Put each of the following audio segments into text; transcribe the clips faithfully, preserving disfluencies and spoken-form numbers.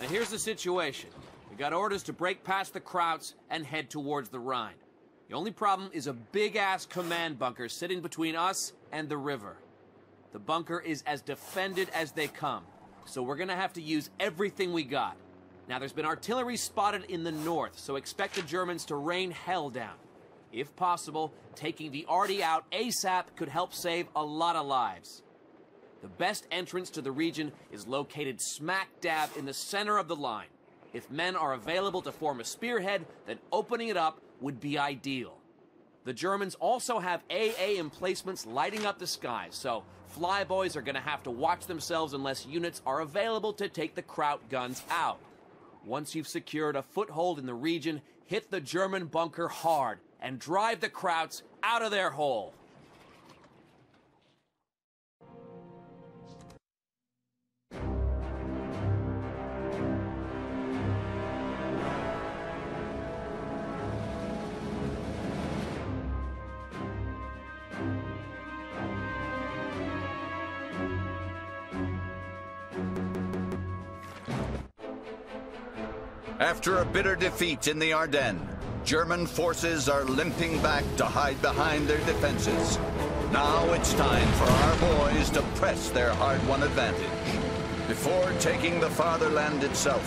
Now here's the situation. We got orders to break past the Krauts and head towards the Rhine. The only problem is a big-ass command bunker sitting between us and the river. The bunker is as defended as they come, so we're gonna have to use everything we got. Now there's been artillery spotted in the north, so expect the Germans to rain hell down. If possible, taking the arty out ASAP could help save a lot of lives. The best entrance to the region is located smack dab in the center of the line. If men are available to form a spearhead, then opening it up would be ideal. The Germans also have A A emplacements lighting up the skies, so flyboys are gonna have to watch themselves unless units are available to take the Kraut guns out. Once you've secured a foothold in the region, hit the German bunker hard and drive the Krauts out of their hole. After a bitter defeat in the Ardennes, German forces are limping back to hide behind their defenses. Now it's time for our boys to press their hard-won advantage. Before taking the Fatherland itself,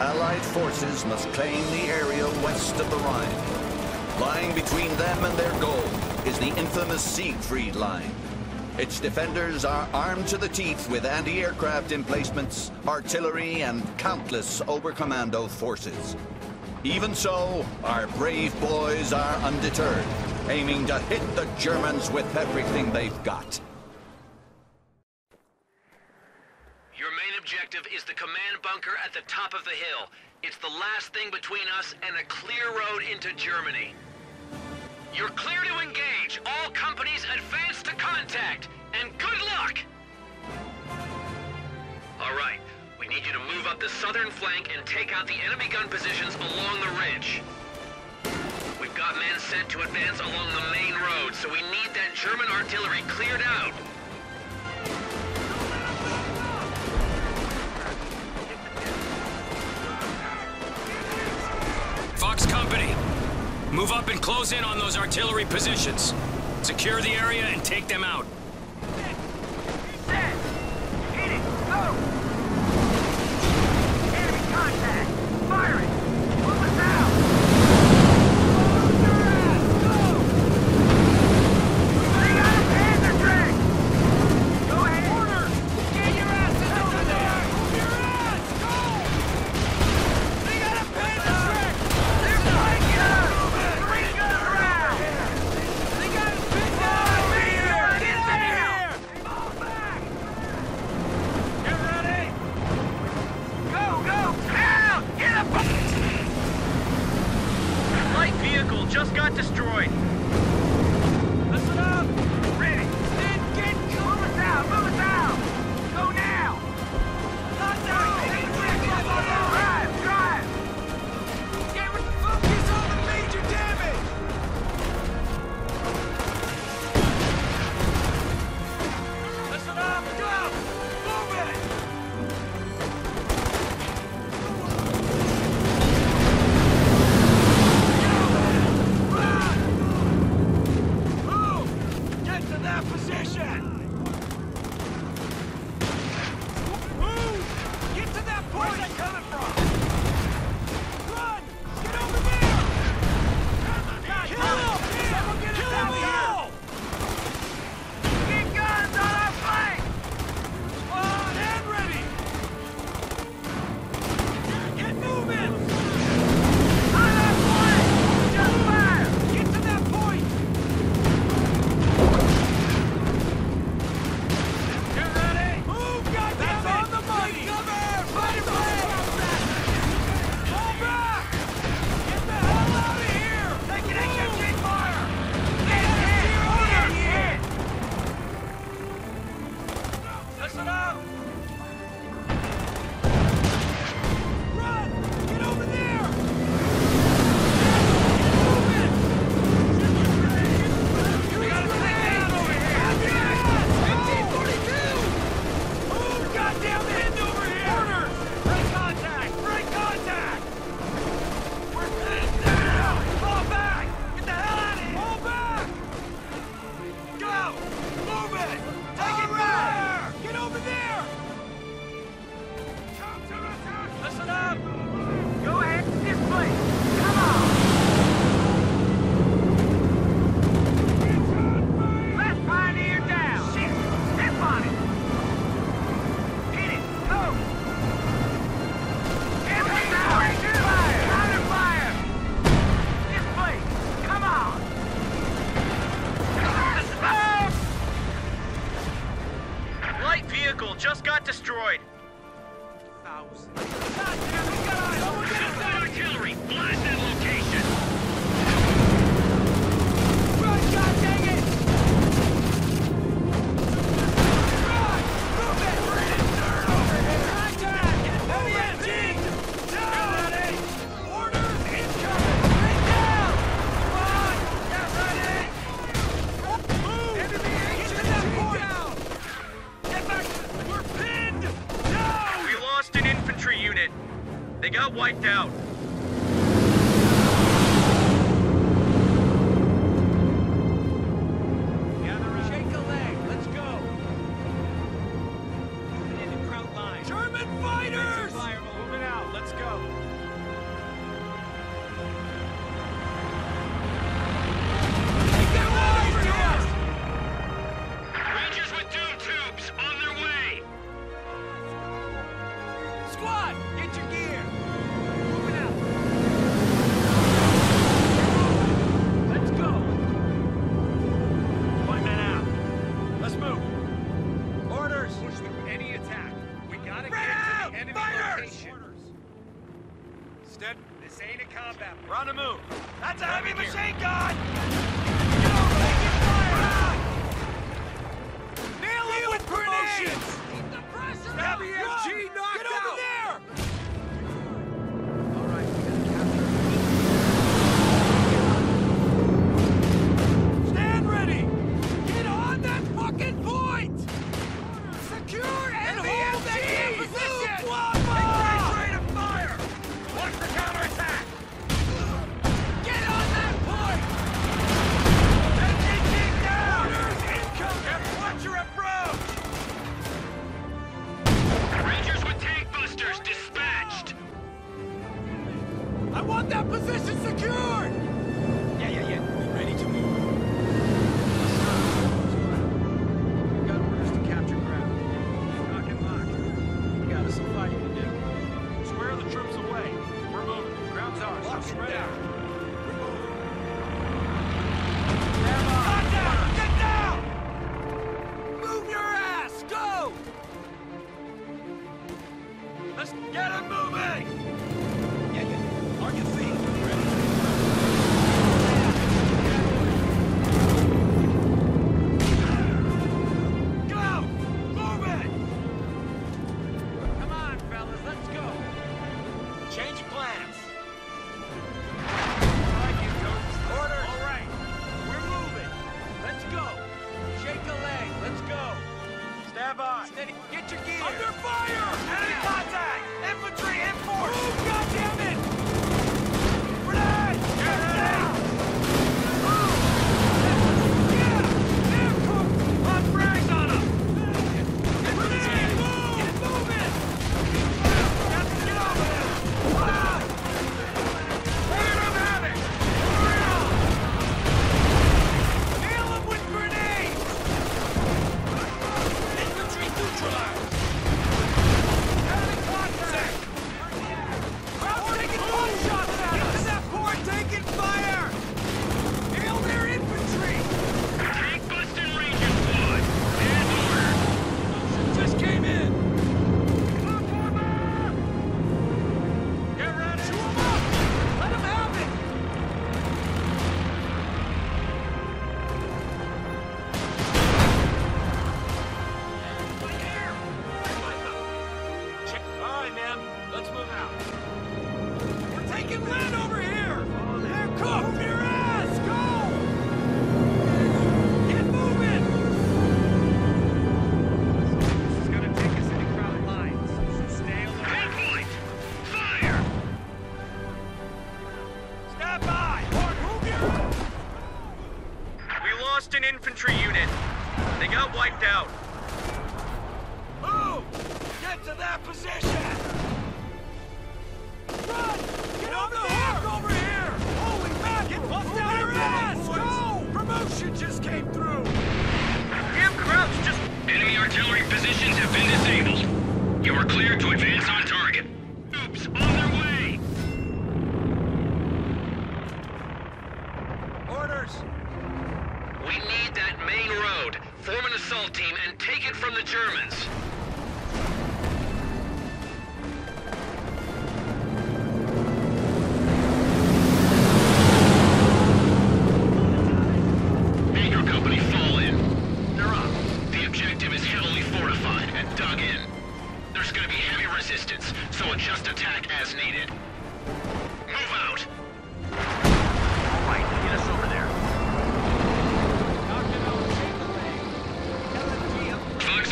Allied forces must claim the area west of the Rhine. Lying between them and their goal is the infamous Siegfried Line. Its defenders are armed to the teeth with anti-aircraft emplacements, artillery, and countless Oberkommando forces. Even so, our brave boys are undeterred, aiming to hit the Germans with everything they've got. Your main objective is the command bunker at the top of the hill. It's the last thing between us and a clear road into Germany. You're clear to engage. All companies advance to contact, and good luck! All right. We need you to move up the southern flank and take out the enemy gun positions along the ridge. We've got men sent to advance along the main road, so we need that German artillery cleared out. Fox Company, move up and close in on those artillery positions. Secure the area and take them out. Fire! Fire! unit. They got wiped out.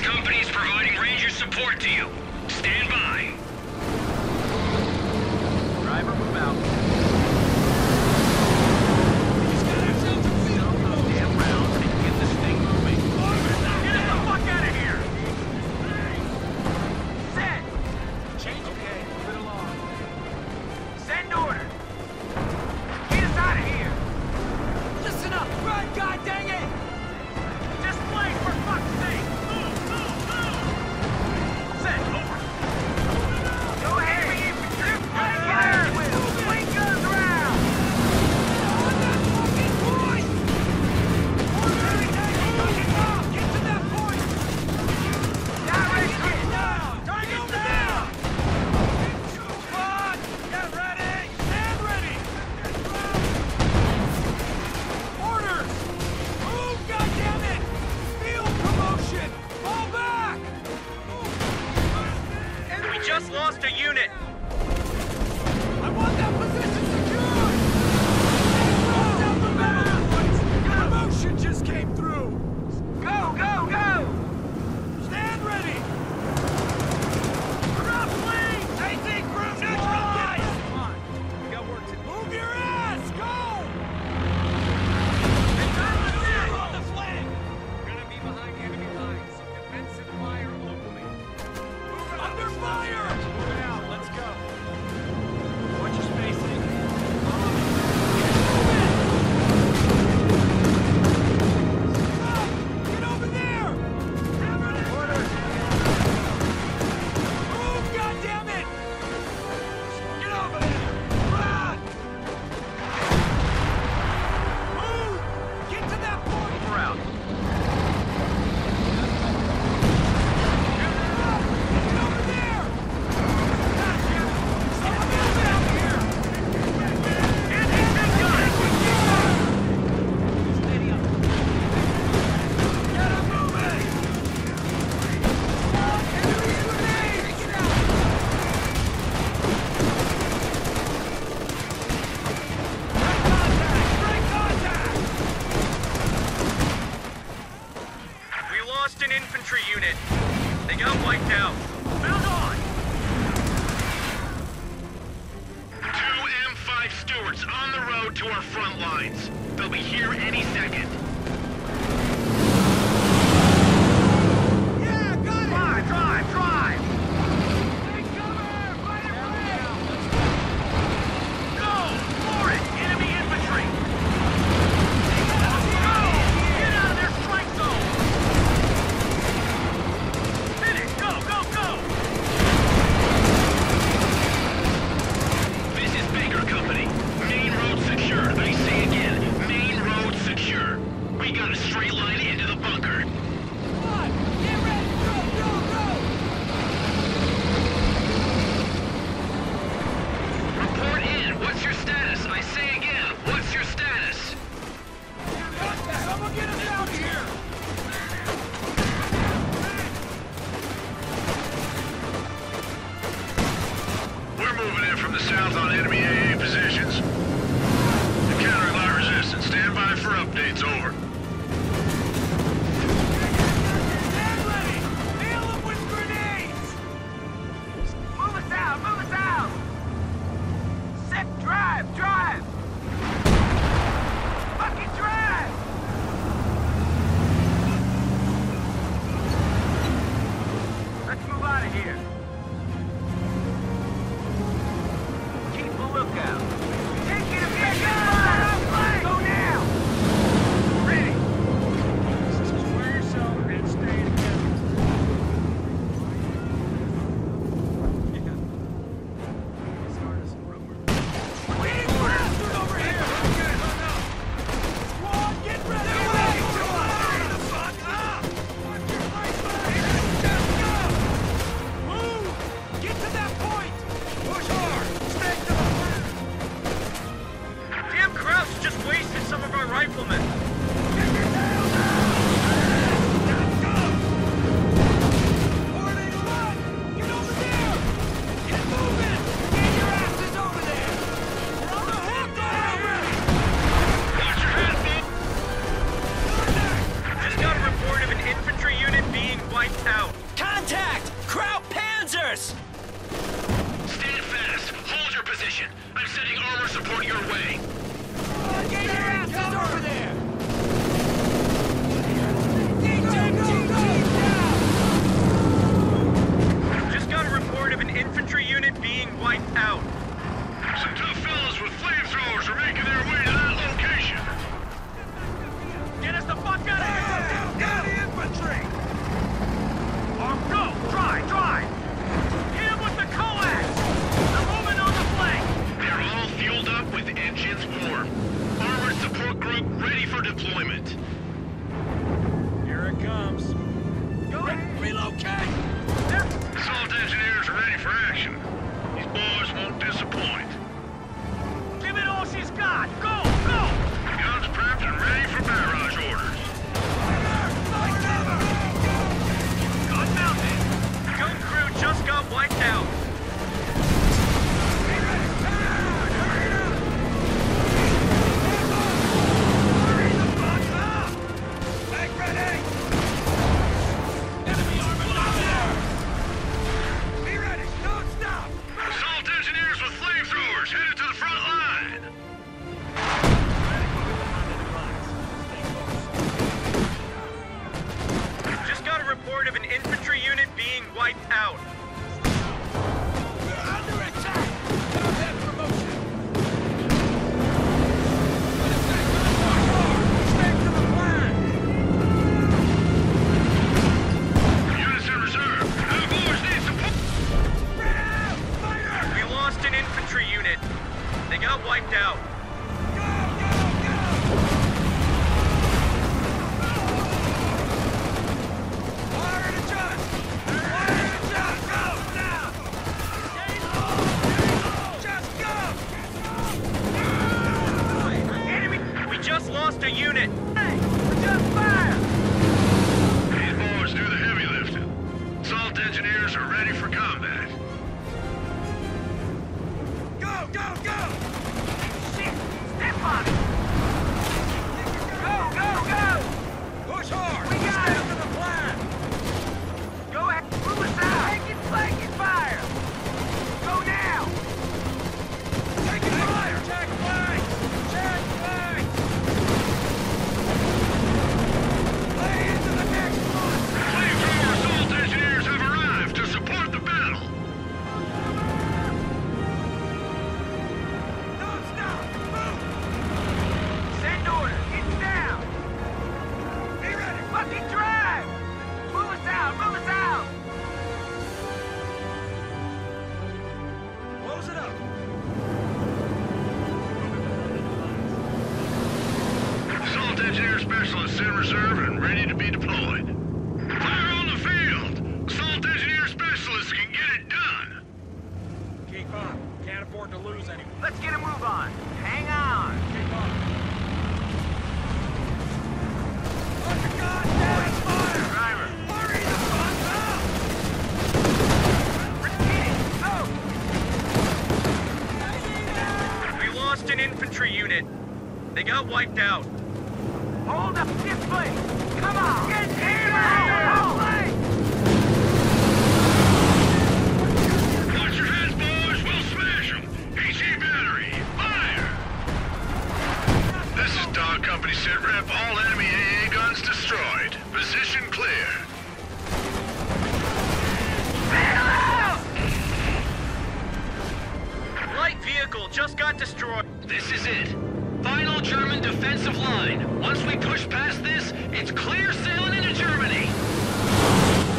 Company's providing Ranger support to you. Stand by. road to our front lines. They'll be here any second. Yeah, got it! Drive, drive, drive! Take cover! Fight it right now! Go! For it! Enemy infantry! Go! Get out of their strike zone! Hit it! Go, go, go! This is Baker Company. Main road secure. I say again, main road secure. We got a straight line into the bunker. Go, go, go! Shit, Weather specialists in reserve and ready to be deployed. Fire on the field! Assault engineer specialists can get it done! Keep up. Can't afford to lose anyone. Let's get a move on. Hang on! Keep up. Put the goddamn fire! Driver! Hurry the fuck up! Repeat it! Oh! We lost an infantry unit. They got wiped out. Hold up this place! Come on! Get here! Watch your heads, boys! We'll smash them! H E battery! Fire! This is Dog Company Sit Rep. All enemy A A guns destroyed. Position clear. Light vehicle just got destroyed. This is it. Final German defensive line. Once we push past this, it's clear sailing into Germany.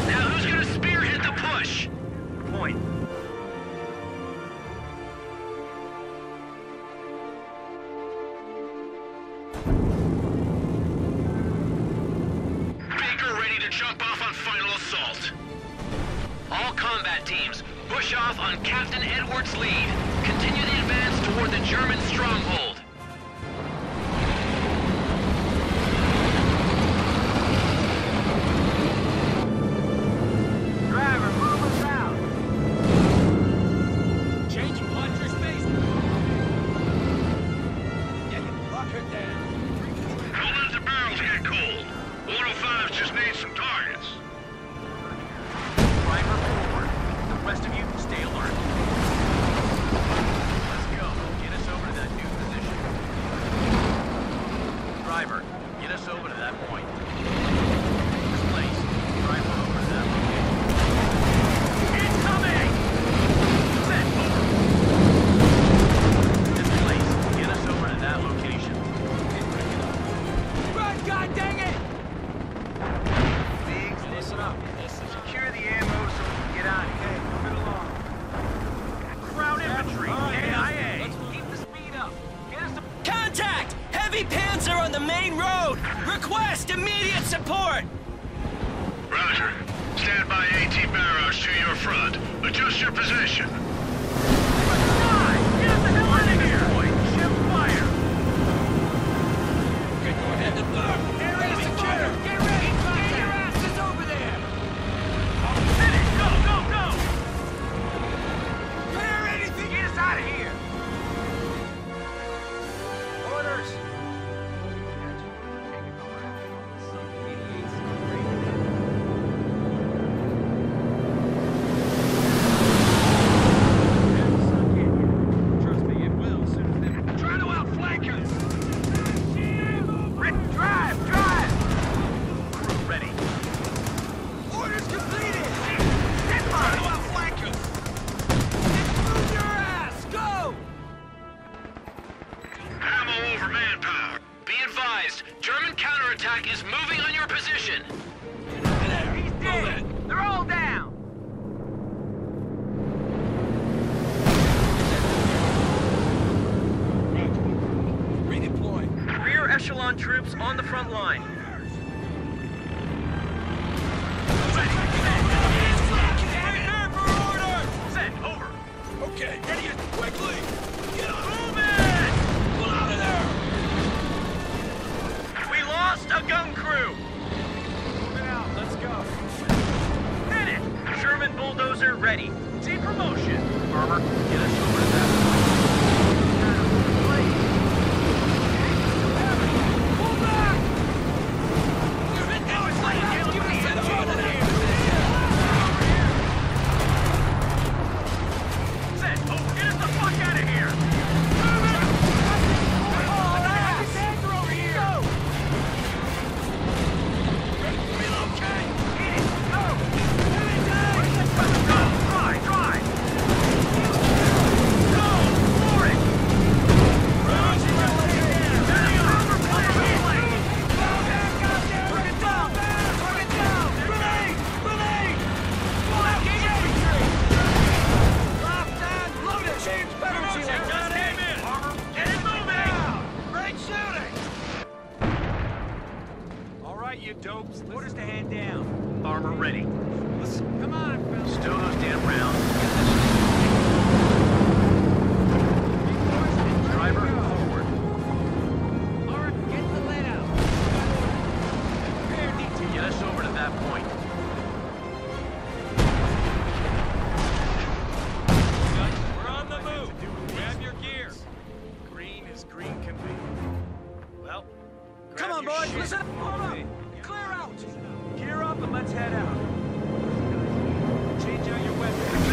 Now who's gonna spearhead the push? Point. Baker ready to jump off on final assault. All combat teams, push off on Captain Edwards' lead. Continue the advance toward the German stronghold. ropes. Orders to hand down. Armor ready. Listen. Come on, fellas. Stow those damn rounds. Driver, forward. Lauren, get the lead out. Get us over to that point. We're on the move. Grab your gear. Green as green can be. Well, come on, boys. Listen up. Hold up. Clear out. Gear up and let's head out. Change out your weapons.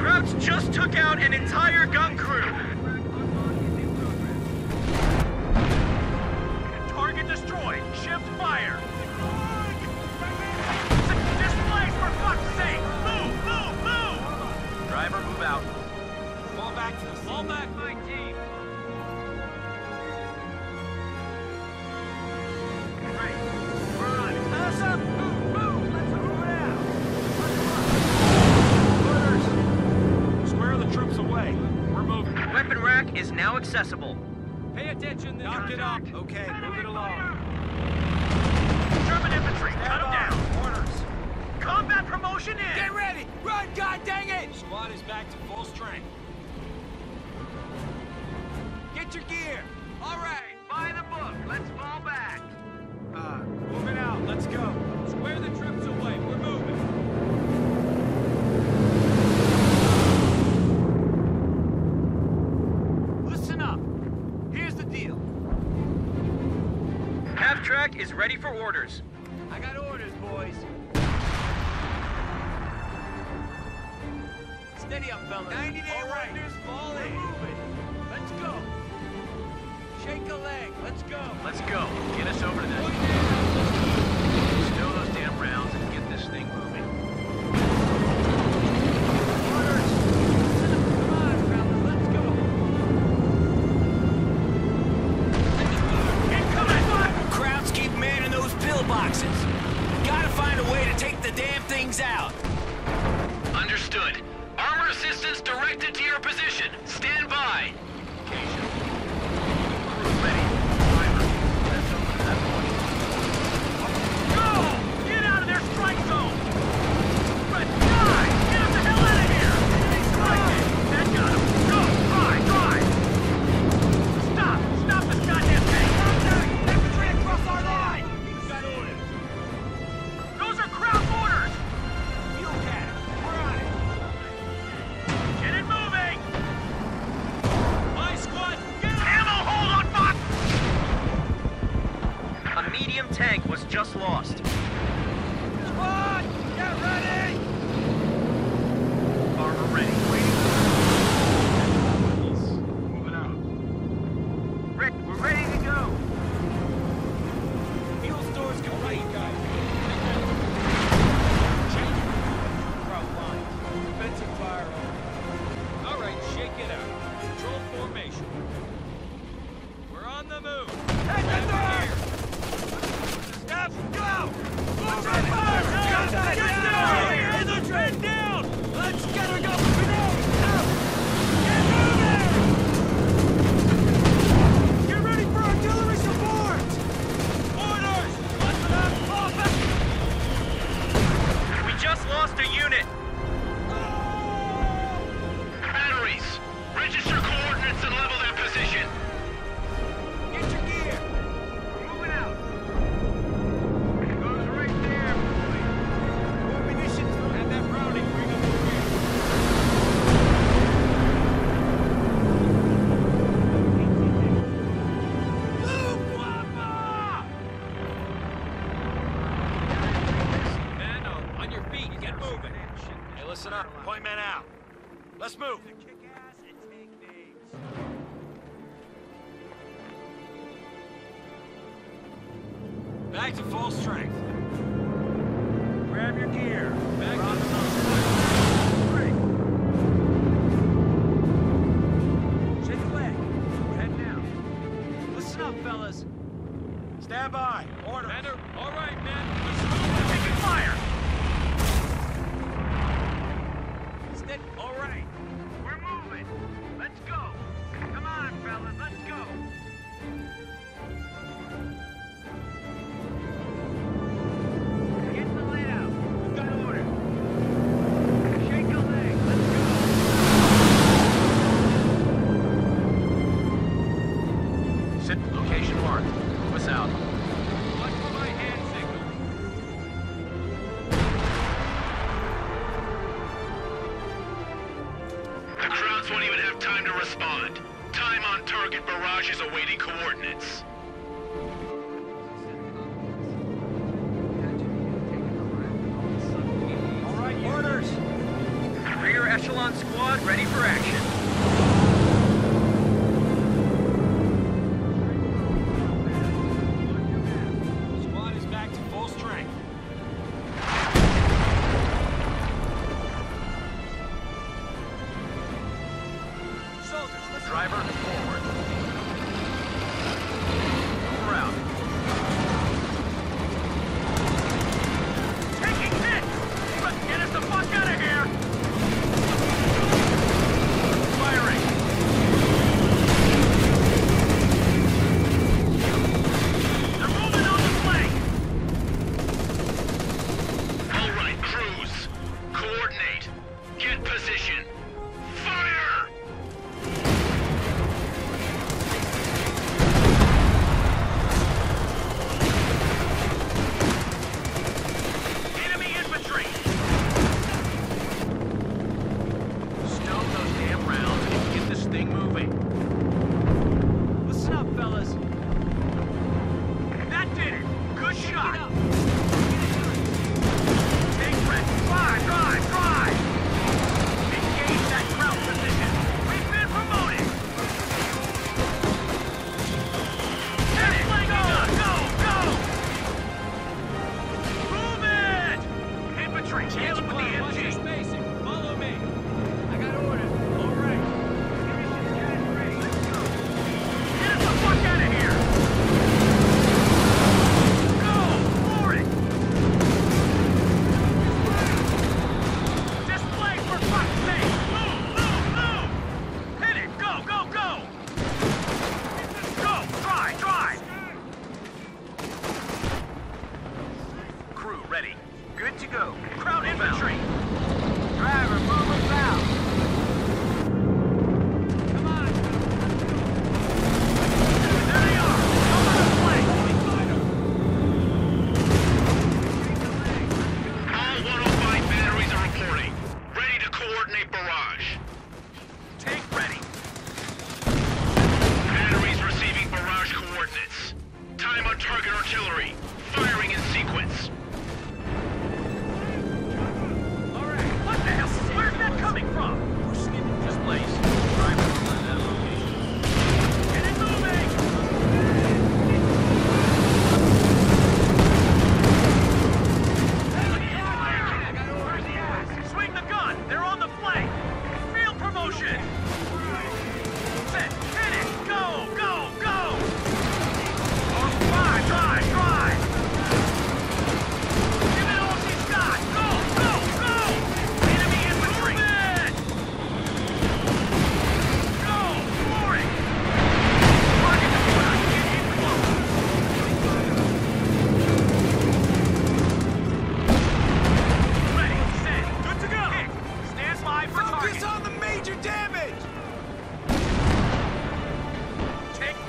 Krauts just took out an entire gun crew. Target destroyed. Shift fire. Displace for fuck's sake. Move, move, move. Driver, move out. Fall back to the scene. Fall back, my team. Is now accessible. Pay attention. Knock it up. Okay, move it along. German infantry, cut them down. Orders. Combat promotion in. Get ready. Run, god dang it. Squad is back to full strength. Get your gear. All right, by the book. Let's fall back. Uh, moving out. Let's go. Square the troops away. We're moving. Track is ready for orders. I got orders, boys. Steady up, fellas. ninety day right. Orders, fall in. Let's go. Shake a leg. Let's go. Let's go. Get us over to that. Stow those damn rounds and get this thing moving. Out. Understood. Armor assistance directed to your position. Stand by. Occasion. Crew ready. Driver. Let's open that point. Go! Get out of their strike zone! But die! Get the hell out of here! Enemy striking! That got him! Go! Drive! Drive! Stop! Stop this goddamn thing! Contact! Infantry across our line! You got orders. Those are crowd orders! Tank was just lost. Squad, get ready! Armor ready. Waiting. Moving out. Rick, we're ready to go. Fuel stores complete, guys. Change it. Route line. Defensive fire on. All right, shake it out. Control formation. We're on the move. Take the fire! Go! Let's get her! Let's get her down! Let's get her going! Back to full strength. Grab your gear. Back to full strength. Shake a leg. Head down. Listen up, fellas. Stand by. Order. All right, men. Let's move. We're taking fire. Steady. All right. We're moving. Let's go. Come on, fellas. Let's go. respond. Time on target barrage is awaiting coordinates. All right, orders. Rear echelon squad ready for action.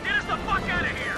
Get us the fuck out of here!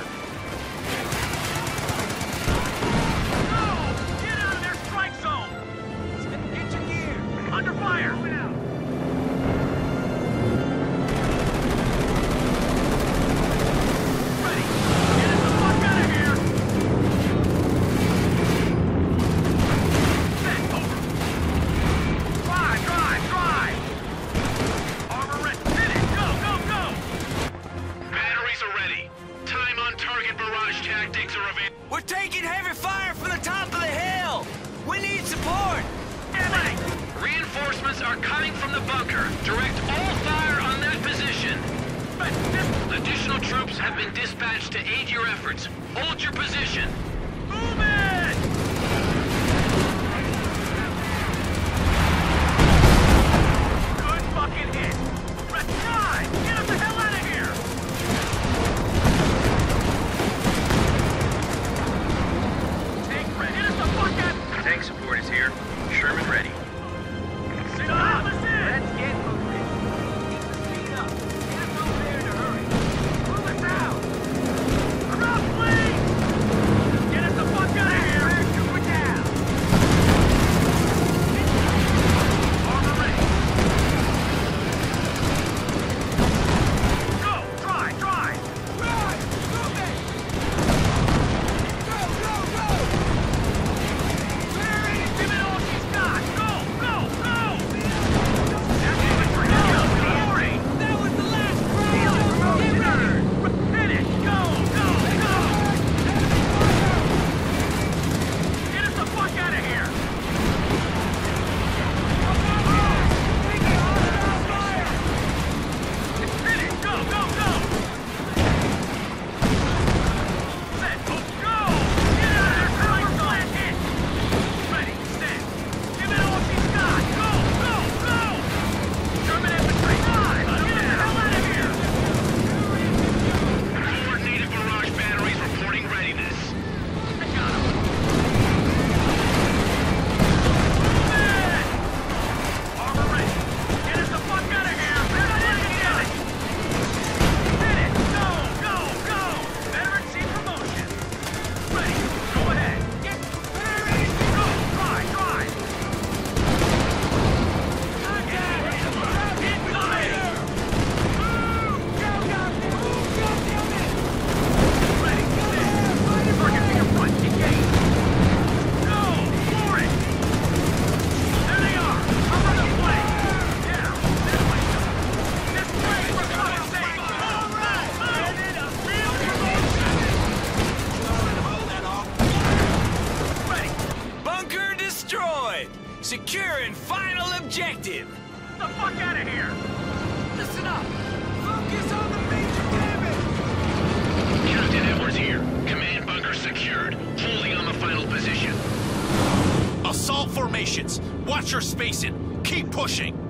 face it. Keep pushing. Even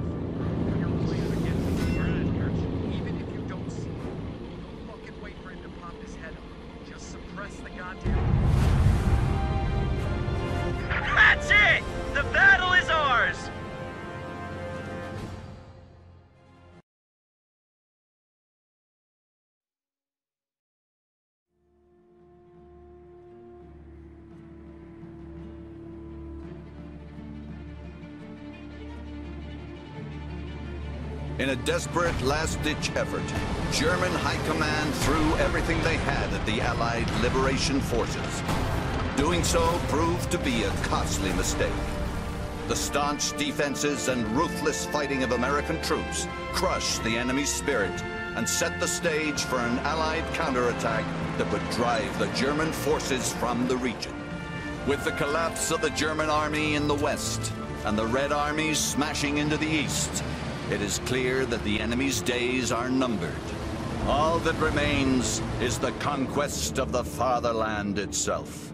if you don't see him, you don't look and wait for him to pop his head up. Just suppress the goddamn... That's it! The battle is ours! In a desperate last-ditch effort, German High Command threw everything they had at the Allied Liberation Forces. Doing so proved to be a costly mistake. The staunch defenses and ruthless fighting of American troops crushed the enemy's spirit and set the stage for an Allied counterattack that would drive the German forces from the region. With the collapse of the German army in the west and the Red Army smashing into the east, it is clear that the enemy's days are numbered. All that remains is the conquest of the fatherland itself.